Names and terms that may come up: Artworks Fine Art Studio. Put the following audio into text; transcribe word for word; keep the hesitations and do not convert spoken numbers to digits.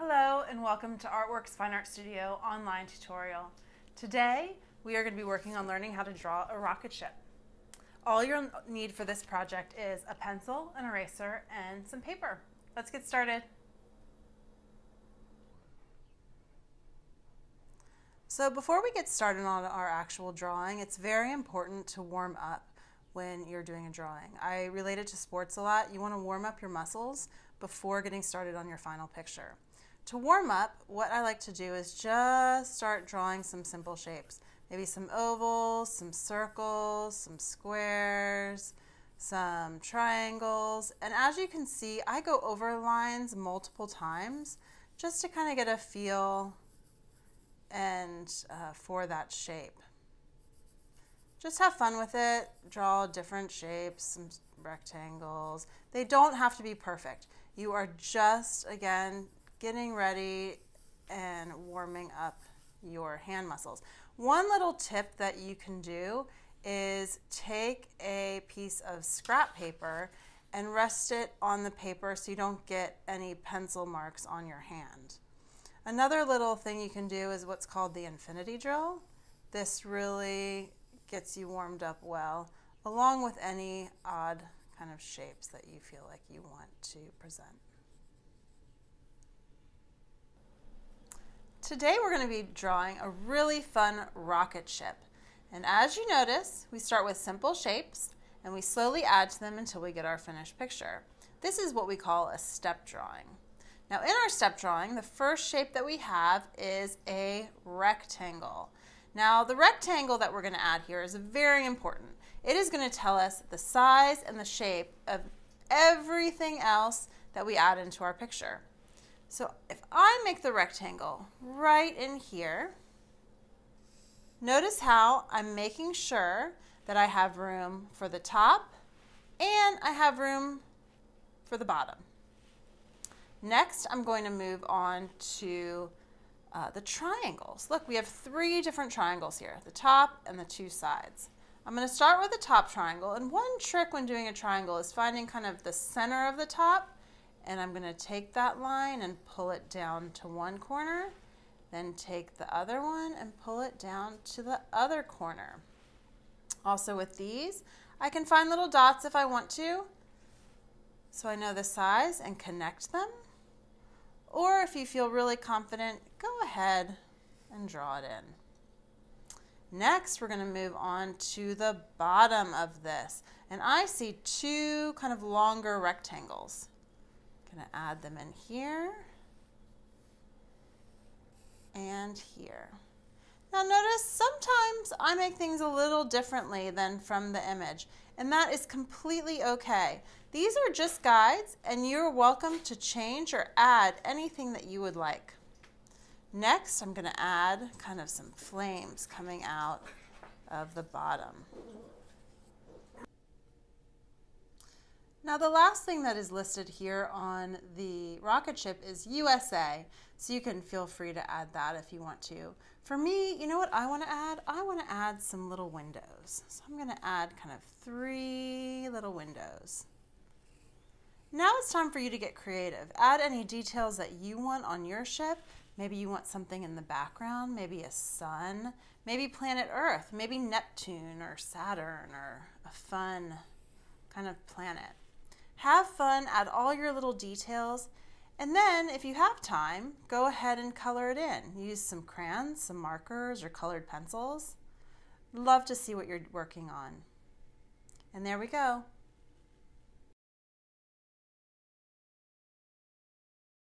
Hello and welcome to Artworks Fine Art Studio online tutorial. Today we are going to be working on learning how to draw a rocket ship. All you'll need for this project is a pencil, an eraser, and some paper. Let's get started. So before we get started on our actual drawing, it's very important to warm up when you're doing a drawing. I relate it to sports a lot. You want to warm up your muscles before getting started on your final picture. To warm up, what I like to do is just start drawing some simple shapes. Maybe some ovals, some circles, some squares, some triangles. And as you can see, I go over lines multiple times just to kind of get a feel and uh, for that shape. Just have fun with it. Draw different shapes, some rectangles. They don't have to be perfect. You are just, again, getting ready and warming up your hand muscles. One little tip that you can do is take a piece of scrap paper and rest it on the paper so you don't get any pencil marks on your hand. Another little thing you can do is what's called the infinity drill. This really gets you warmed up well, along with any odd kind of shapes that you feel like you want to present. Today we're going to be drawing a really fun rocket ship, and as you notice, we start with simple shapes and we slowly add to them until we get our finished picture. This is what we call a step drawing. Now in our step drawing, the first shape that we have is a rectangle. Now the rectangle that we're going to add here is very important. It is going to tell us the size and the shape of everything else that we add into our picture. So if I make the rectangle right in here, notice how I'm making sure that I have room for the top and I have room for the bottom. Next, I'm going to move on to uh, the triangles. Look, we have three different triangles here, the top and the two sides. I'm going to start with the top triangle, and one trick when doing a triangle is finding kind of the center of the top, and I'm going to take that line and pull it down to one corner, then take the other one and pull it down to the other corner. Also with these, I can find little dots if I want to, so I know the size and connect them. Or if you feel really confident, go ahead and draw it in. Next, we're going to move on to the bottom of this, and I see two kind of longer rectangles. Going to add them in here and here. Now notice sometimes I make things a little differently than from the image, and that is completely okay. These are just guides, and you're welcome to change or add anything that you would like. Next, I'm going to add kind of some flames coming out of the bottom. Now the last thing that is listed here on the rocket ship is U S A, so you can feel free to add that if you want to. For me, you know what I want to add? I want to add some little windows. So I'm going to add kind of three little windows. Now it's time for you to get creative. Add any details that you want on your ship. Maybe you want something in the background, maybe a sun, maybe planet Earth, maybe Neptune or Saturn or a fun kind of planet. Have fun, add all your little details, and then if you have time, go ahead and color it in. Use some crayons, some markers, or colored pencils. Love to see what you're working on. And there we go.